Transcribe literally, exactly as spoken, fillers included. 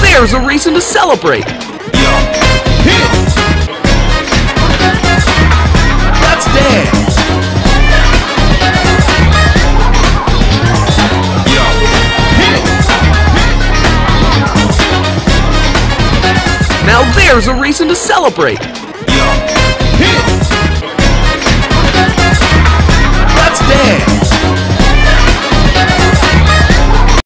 There's a reason to celebrate. Yo, hit it. Let's dance. Yo, hit it. Now there's a reason to celebrate.